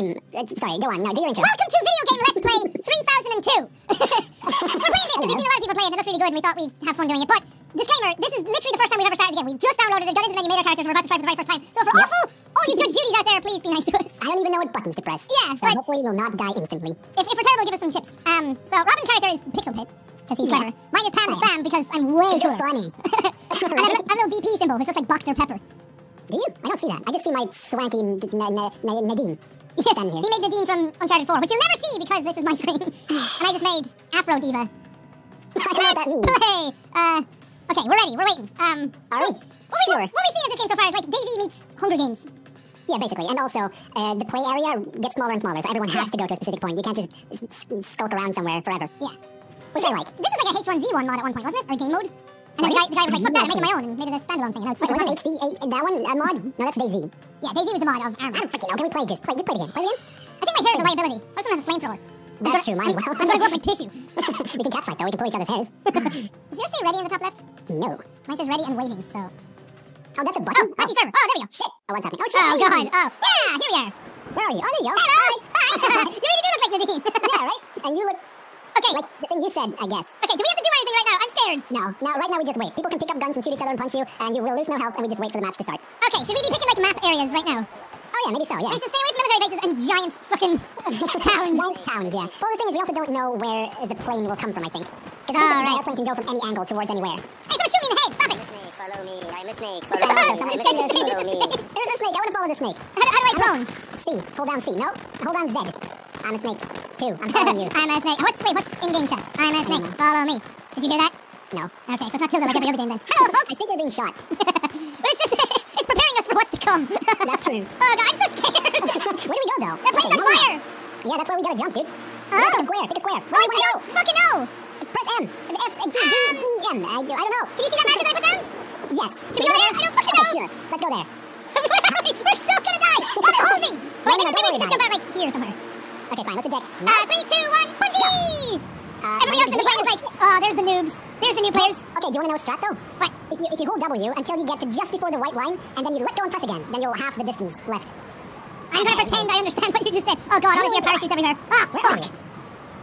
meme. Sorry, go on. No, do your intro. Welcome to Video Game Let's Play 3002. We're playing this because we've seen a lot of people play it. It looks really good, and we thought we'd have fun doing it. But disclaimer: this is literally the first time we've ever started the game. We just downloaded it, got into the menu, made our characters, and we're about to try for the very first time. So for all you Judge Judy's out there, please be nice to us. I don't even know what buttons to press. Yeah, so hopefully we'll not die instantly. If we're terrible, give us some tips. So Robin's character is Pixel Pit because he's clever. Mine is Pam Spam because I'm way too funny. And I have a little BP symbol which looks like Boxer Pepper. Do you? I don't see that. I just see my swanky Nadine. Yeah, he made Nadine from Uncharted 4, which you'll never see because this is my screen. And I just made Afro Diva. Let's play! Okay, we're ready. We're waiting. What we've seen of this game so far is like DayZ meets Hunger Games. Yeah, basically. And also, the play area gets smaller and smaller, so everyone has to go to a specific point. You can't just skulk around somewhere forever. Yeah. Which I like. This is like a H1Z1 mod at one point, wasn't it? Or game mode? And then the guy was like, fuck that, I'm making my own, and made it a standalone thing. And I was like, wait, wasn't HD, that one, a mod? No, that's DayZ. Yeah, DayZ was the mod of, I don't freaking know, can we play, just play, play it again? I think my hair is a liability. Or someone has a flamethrower. That's true, mine, well. I'm gonna go up my tissue. We can catfight, though, we can pull each other's hairs. Does yours say ready on the top left? No. Mine says ready and waiting, so. Oh, that's a button? Oh, actually, server. Oh, there we go. Shit. Oh, what's happening? Oh, shit. Oh, God. Oh, yeah, here we are. Where are you? Oh, there you go. Hello. Hi. You really do look like Nadine. Yeah, right? And you look. Okay. Like the thing you said, I guess. Okay, do we have to do anything right now? I'm scared. No, right now we just wait. People can pick up guns and shoot each other and punch you, and you will lose no health, and we just wait for the match to start. Okay, should we be picking, like, map areas right now? Oh, yeah, maybe so, yeah. We should stay away from military bases and giant fucking towns. Giant towns, yeah. Well, the thing is, we also don't know where the plane will come from, I think. Because the airplane can go from any angle towards anywhere. Hey, someone shoot me in the head! Stop it! Follow me, I'm a snake. Follow me, I'm a snake. Follow me. There's a snake, I want to follow the snake. How do I prone? C. Hold down C. No, hold down Z. I'm a snake, too. I'm following you. I'm a snake. What's in game chat? I'm a snake. Follow me. Did you hear that? No. Okay, so it's not tilde like every other game then. Hello, folks! I think we're being shot. But it's just, it's preparing us for what's to come. That's true. Oh, God, I'm so scared. Where do we go, though? Their plane's on fire! Yeah, that's where we gotta jump, dude. Pick a square, Where do we go? Fucking no! Press M. F, D, E, M. I don't know. Can you see that marker that I put down? Yes. Should we go there? I don't fucking know. Sure. Let's go there. We're so gonna die! Hold me! Maybe we should just jump out, like, here somewhere. Okay, fine, let's eject. 3, 2, 1, bungee! Everybody else in the plane is like, oh, there's the noobs. There's the new players. Okay, do you want to know a strat, though? What? If you hold W until you get to just before the white line, and then you let go and press again, then you'll half the distance left. I'm gonna pretend I understand what you just said. Oh, God, all I see are parachutes everywhere. Ah, fuck!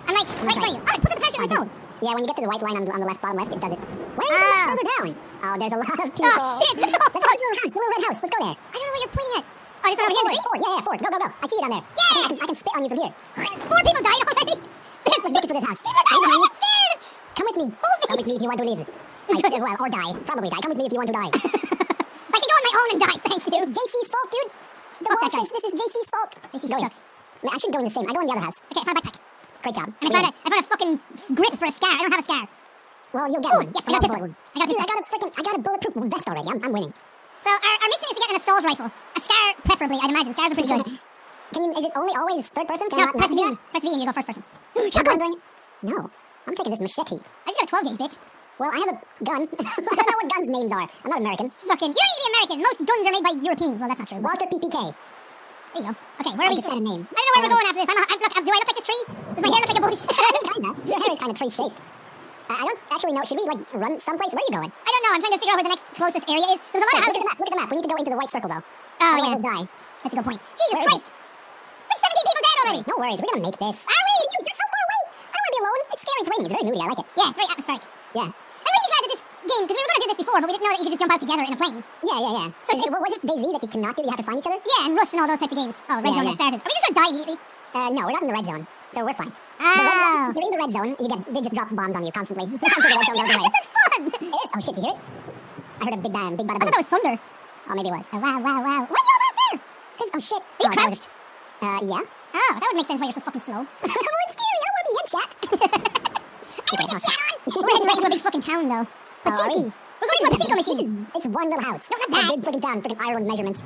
I'm like, right for you. Oh, put the parachute on its own. Yeah, when you get to the white line on the left, bottom left, it does it. Where is it much further down? Oh, there's a lot of people. Oh, shit! Let's go to the little house, the little red house. Let's go there. I don't know where you're pointing at. Oh, this one over here in the trees? Yeah, forward. Go. I see it on there. Yeah! I can spit on you from here. 4 people died already! Let's make it to this house. People died! I'm scared! Come with me. Hold me. Come with me if you want to live. Well, or die. Probably die. Come with me if you want to die. I should go on my own and die, thank you. JC's fault, dude. This is JC's fault. JC sucks. I shouldn't go in the same. I go in the other house. Okay, I found a backpack. Great job. And I found a fucking grip for a scar. I don't have a scar. Well, you'll get one. Yes, I got a pistol. I got a bulletproof vest already. I'm winning. So our mission is to get an assault rifle. A scar, preferably, I'd imagine. Scars are pretty good. Is it only always third person? Can press V. Press V and you go first person. Shotgun! No, I'm taking this machete. I just got a 12-gauge, bitch. Well, I have a gun. I don't know what guns' names are. I'm not American. Fucking, you don't need to be American. Most guns are made by Europeans. Well, that's not true. Walter PPK. There you go. Okay, where are we? I don't know where we're going after this. Do I look like this tree? Does my hair look like a bush? Kinda. Your hair is kind of tree-shaped. I don't actually know. Should we, like, run someplace? Where are you going? I don't know. I'm trying to figure out where the next closest area is. There's a lot of houses. Look at the map. We need to go into the white circle, though. Oh, yeah. We'll die. That's a good point. Jesus Christ! It's like 17 people dead already! No worries. We're gonna make this. Are we? You're so far away! I don't wanna be alone. It's scary. It's raining. It's very moody. I like it. Yeah, it's very atmospheric. Yeah. I'm really glad that this game, because we were gonna do this before, but we didn't know that you could just jump out together in a plane. Yeah. So was it DayZ that you cannot do? You have to find each other? Yeah, and Rust and all those types of games. Oh, Red Zone has started. Are we just gonna die immediately? No, we're not in the Red Zone, so we're fine. Oh. You're in the Red Zone, they just drop bombs on you constantly. That's fun! It is. Oh shit, did you hear it? I heard a big bang, big bada boom. I thought that was thunder. Oh, maybe it was. Oh, wow. Why are you out there? Oh shit. Are you crouched? Yeah. Oh, that would make sense why you're so fucking slow. Well, it's scary, I don't want to be headshot. I want to get shot on! We're heading right into a big fucking town, though. Pachinko! We're going to a pachinko machine! It's one little house. No, not that! A big freaking town, freaking Ireland measurements.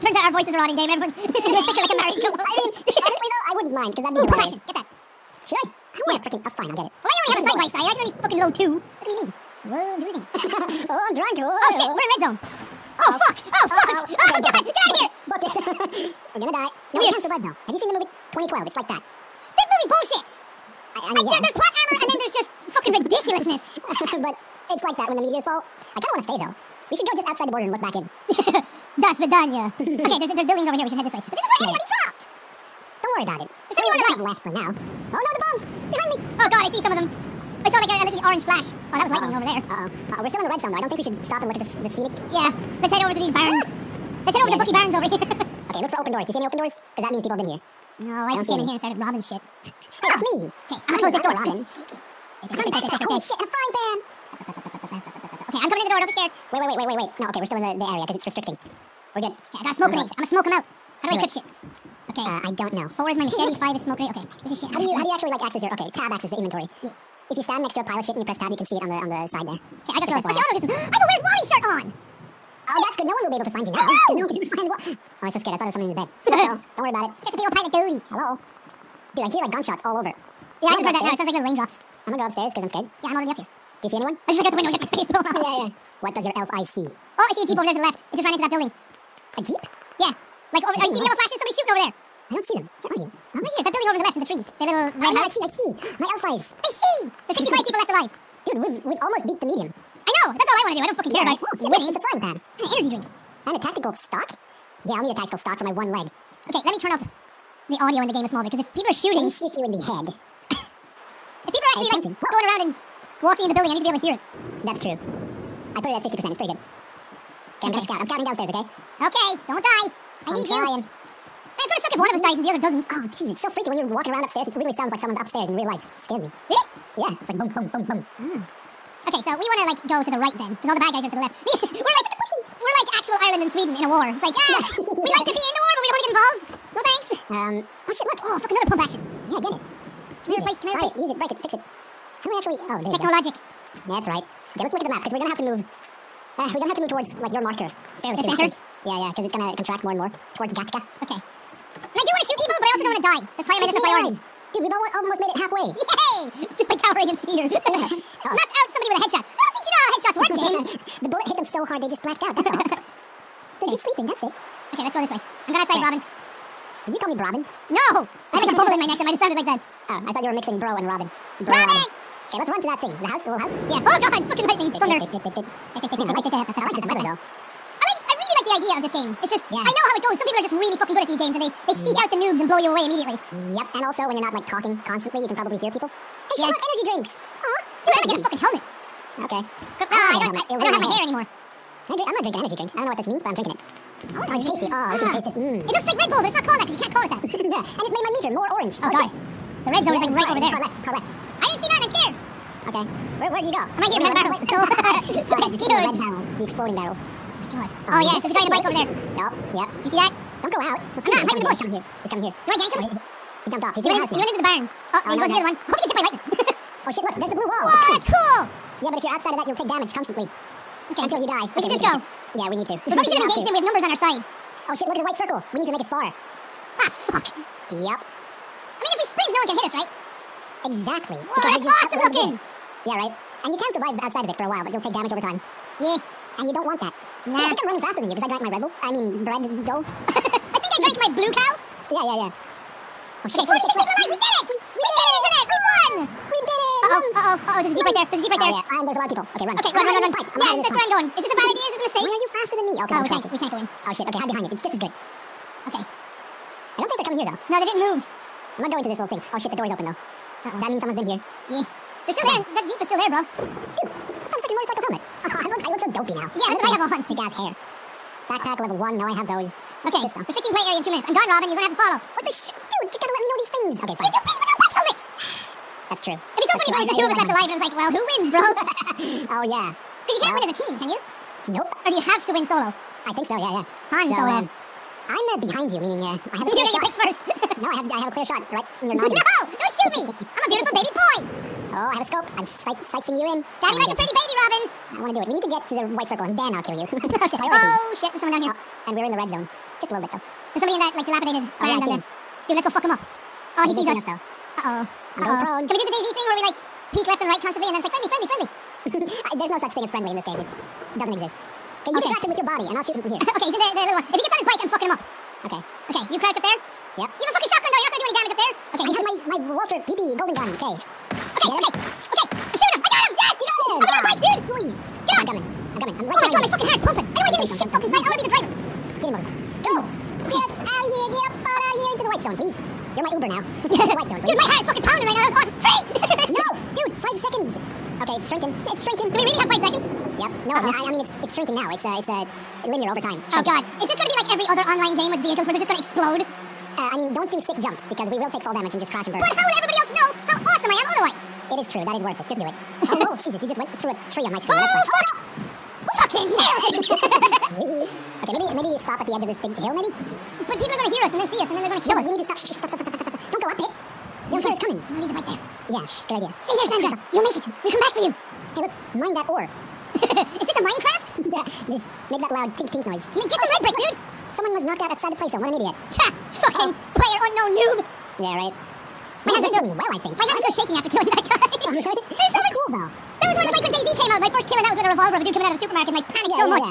Turns out our voices are all in game and everyone's listening to us like a marigold. Honestly though, I wouldn't mind, because that'd be the get that. Should I? Oh, fine, I'll get it. Why do you only have a sight vice? I can only fucking low 2. Look at me. Whoa, do this. Oh, I'm drunk. Oh, shit, we're in red zone. Oh, fuck. Oh, God, get out of here. We're gonna die. No, we can't survive now. Have you seen the movie 2012? It's like that. That movie's bullshit. I mean, yeah. There's plot armor and then there's just fucking ridiculousness. But it's like that when the meteors fall. I kinda wanna stay though. We should go just outside the border and look back in. That's Vidania. Okay, there's buildings over here. We should head this way. But this is where everybody dropped. Don't worry about it. There's somebody left for now. Oh no, the bombs! Behind me! Oh god, I see some of them. I saw like a little orange flash. Oh, that was lightning over there. We're still in the red zone though. I don't think we should stop and look at the scenic. Yeah, let's head over to these barrens. Let's head over to Bucky Barrens over here. Okay, look for open doors. Do you see any open doors? Because that means people have been here. No, I just came in here and started robbing shit. Hey, that's me! Okay, I'm gonna close this door, Robin. Sneaky. Holy shit, a frying pan! Okay, I'm coming in the door, don't be scared. Wait. No, okay, we're still in the area because it's restricting. We're good. Okay, I got smoke grenades. I'm gonna smoke them out. How do I equip shit? Okay. I don't know. 4 is my machete, 5 is smoke grenade. Okay, this is shit. How do you actually like access your... Okay, tab access the inventory. Yeah. If you stand next to a pile of shit and you press tab, you can see it on the side there. Okay, I got those. I have a Where's Wally shirt on! Oh, that's good. No one will be able to find you now. No one can find what? Oh, I'm so scared. I thought there was something in the bed. No, don't worry about it. It's just a big old pile of duty. Hello. Dude, I hear like gunshots all over. Yeah, I just heard that now. It sounds like little raindrops. I'm gonna go upstairs because I'm scared. Yeah, I'm already up here. Do you see anyone? I just look out the window and get my face blown off. Yeah. What does your elf eye see? Oh, I see a jeep over there to the left. It just ran into that building. A jeep? Yeah. Like over. Are you seeing yellow flashes? Somebody's shooting over there. I don't see them. Where are you? I'm right here. That building over the left in the trees. The little red house. I see. My elf eyes. I see. There's 65 people left alive. Dude, we've almost beat the medium. I know. That's all I want to do. I don't fucking care about winning. It's a frying pan. An energy drink. And a tactical stock. Yeah, I'll need a tactical stock for my one leg. Okay, let me turn up the audio in the game a small bit because if people are shooting, shoot you in the head. If people are actually like going around and walking in the building, I need to be able to hear it. That's true. I put it at 50%. It's pretty good. Okay, I'm gonna scout. I'm scouting downstairs. Okay. Okay, don't die. I need you. It's gonna suck if one of us dies and the other doesn't. Oh, jeez, it's so freaky when you're walking around upstairs. It really sounds like someone's upstairs in real life. It scared me. Really? Yeah. It's like boom, boom, boom, boom. Okay, so we wanna like go to the right then, because all the bad guys are to the left. we're like actual Ireland and Sweden in a war. It's like we like to be in the war, but we don't want to get involved. No thanks. Oh shit, look. Oh, fuck, another pump action. Yeah, get it. Can we replace? Use it, break it, fix it. How do we actually? Oh, Technologic. Yeah, that's right. Okay, let's look at the map because we're gonna have to move. We're gonna have to move towards like your marker. Fairly the center. Yeah, because it's gonna contract more and more towards Gatka. Okay. And I do want to shoot people, but I also don't want to die. That's why I made this a priority. Dude, we've almost made it halfway. Yay! Just by cowering in fear. Knocked out somebody with a headshot. I don't think you know how headshots work, game. The bullet hit them so hard they just blacked out. That's all. They're just sleeping. That's it. Okay, let's go this way. I'm going outside, Robin. Did you call me Robin? No. I had like a bubble in my neck that might have sounded like that. Oh, I thought you were mixing bro and Robin. Robin. Okay, let's run to that thing. The house, the little house. Yeah. Oh god, fucking lightning thunder. I like this weather though. The idea of this game. It's just, I know how it goes. Some people are just really fucking good at these games and they seek out the noobs and blow you away immediately. Yep, and also when you're not like talking constantly, you can probably hear people. Hey, she got energy drinks. Aw, dude, I gotta get a fucking helmet. Okay. I don't have my hair anymore. I'm not drinking energy drink. I don't know what this means, but I'm drinking it. Oh, it's tasty. Oh, we should taste this. It looks like Red Bull, but it's not called that because you can't call it that. Yeah, and it made my meter more orange. Oh god. The red zone is like right over there. Far left. I didn't see that, I'm scared. Okay. Where do you go? I'm right here by the barrels. The exploding barrels. Oh yeah, there's a guy on a bike over there. Yep. Do you see that? Don't go out. I'm hiding in the bush. He's coming here. Do I gank him? He jumped off. He went into the barn. Oh, he's going to the other one. Hope he gets hit by lightning. Oh shit, look, there's the blue wall. Whoa, that's cool. Yeah, but if you're outside of that, you'll take damage constantly. Okay. Until you die. We should just go. Yeah, we need to. We probably should engage them. We have numbers on our side. Oh shit, look at the white circle. We need to make it far. Ah, fuck. Yep. I mean, if we sprint, no one can hit us, right? Exactly. Whoa, that's awesome looking. Yeah, right. And you can survive outside of it for a while, but you'll take damage over time. Yeah. And you don't want that. Nah. I think I'm running faster than you because I drank my Red Bull. I mean, bread dough. I think I drank my blue cow. Yeah. Oh, shit. 46 people alive! We did it! We did it, internet! We won! We did it! Uh-oh, there's a jeep right there. Yeah, and there's a lot of people. Okay, run. Okay, run. Yeah, that's where I'm going. Is this a bad idea? Is this a mistake? Why are you faster than me? Okay, we can't go in. Oh, shit. Okay, hide behind it. It's just as good. Okay. I don't think they're coming here, though. No, they didn't move. I'm not going to this whole thing. Oh, shit, the door's open, though. That means someone's been here. Yeah. They're still there. That jeep is still there, bro. Dude. Motorcycle helmet. I look so dopey now. Yeah, that's what I have on. Kick ass hair. Backpack level 1. No, I have those. Okay, restricting play area in 2 minutes. I'm gone, Robin. You're gonna have to follow. What the shit? Dude, you gotta let me know these things. Okay, fine. Dude, people got bike helmets. That's true. It'd be so funny if it was the two of us left alive and I was like, well, who wins, bro? Oh, yeah. Because you can't win as a team, can you? Nope. Or do you have to win solo? I think so, yeah. Han so, solo. I'm behind you, meaning I have a clear shot. You're first. No, I have a clear shot, right? You're not. No! Don't shoot me! I'm a beautiful baby boy! Oh, I have a scope. I'm sightseeing you in. Daddy, like a pretty baby, Robin. I want to do it. We need to get to the white circle, and then I'll kill you. Okay. Oh shit! There's someone down here. Oh, and we're in the red zone. Just a little bit though. There's somebody in that like dilapidated barn down there. Dude, let's go fuck him up. Oh, he sees us. Can we do the DayZ thing where we like peek left and right constantly, and then it's like friendly? There's no such thing as friendly in this game. It doesn't exist. Okay, you distract him with your body, and I'll shoot him from here. Okay, the little one. If he gets on his bike, I'm fucking him up. Okay. You crouch up there. Yep. You have a fucking shotgun though. You're not gonna do any damage up there. Okay. I have my Walter PPK golden gun. Okay. I'm shooting him. I got him. Yes. You got him. I'm on a bike, dude. Who are you? Get up. I'm coming. I'm right behind you. Oh my god, my fucking heart's pumping. I don't want to get this shit fucking sight. I want to be the driver. Get him over. Go. Yes. Out of here. Get up out of here into the white zone, please. You're my Uber now. White zone, dude, my heart is fucking pounding right now. That was awesome. Treat! No, dude, 5 seconds. Okay, it's shrinking. It's shrinking. Do we really have 5 seconds? Yep. No, I mean, it's shrinking now. It's linear over time. Oh, God. Is this going to be like every other online game with vehicles where they're just going to explode? I mean, don't do sick jumps, because we will take fall damage and just crash and burn. But how will everybody else know how awesome I am otherwise? It is true. That is worth it. Just do it. Oh, Jesus, you just went through a tree on my screen. Oh, fuck! Fucking nailed it! Okay, maybe stop at the edge of this big hill, maybe? But people are going to hear us and then see us and then they're going to kill us. We need to stop. Don't go up it. We'll hear it coming. We'll leave it right there. Yeah, shh, good idea. Stay there, Sandra. You'll make it. We'll come back for you. Hey, look, mind that ore. Is this a Minecraft? Yeah, make that loud tink-tink noise. I mean, get some red brick, dude! Someone was knocked out outside the place, so what an idiot. Ha! Fucking player unknown noob! Yeah, right. My hands are still doing well, I think. My hands are still shaking after killing that guy. That's so cool, though. That was when, like, when DayZ came out, my first kill, and that was with a revolver of a dude coming out of a supermarket, like, panicked so much.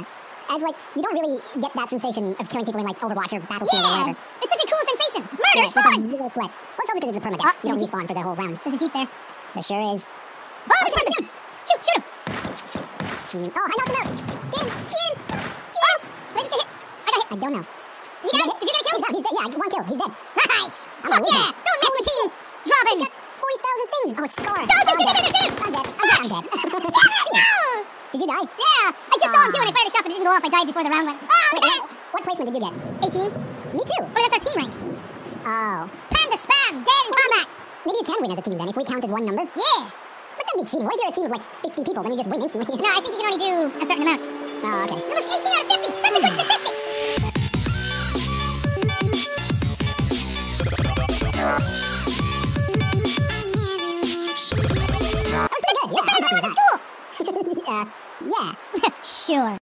As, like, you don't really get that sensation of killing people in, like, Overwatch or Battlefield or whatever. It's such a cool sensation. Murder spawn! Well, it's also because it's a permadeath. You don't respawn for the whole round. There's a jeep there. There sure is. Oh, there's a person! Shoot him! Oh, I knocked him out! Get him! Oh! Did I just get hit? I got hit. I don't know. Did you get him? Did you get a kill? He's dead. Yeah, one kill. He's dead. Nice! Fuck yeah! Don't mess with team! Robin! 40,000 things! Oh, score! I'm dead. No! Did you die? Yeah! I just saw him too when I fired a shot, but it didn't go off. I died before the round went. Oh, I'm dead! What placement did you get? 18. Me too. Well, that's our team rank. Oh. Pam Spam! Dead in combat! Maybe you can win as a team then, if we count as one number. Yeah! But that'd be cheating. What if you're a team of like 50 people, then you just win instantly? No, I think you can only do a certain amount. Oh, okay. Number 18 out of 50! That's a good statistic! That was pretty good. It's better than I was at school! Yeah. Sure.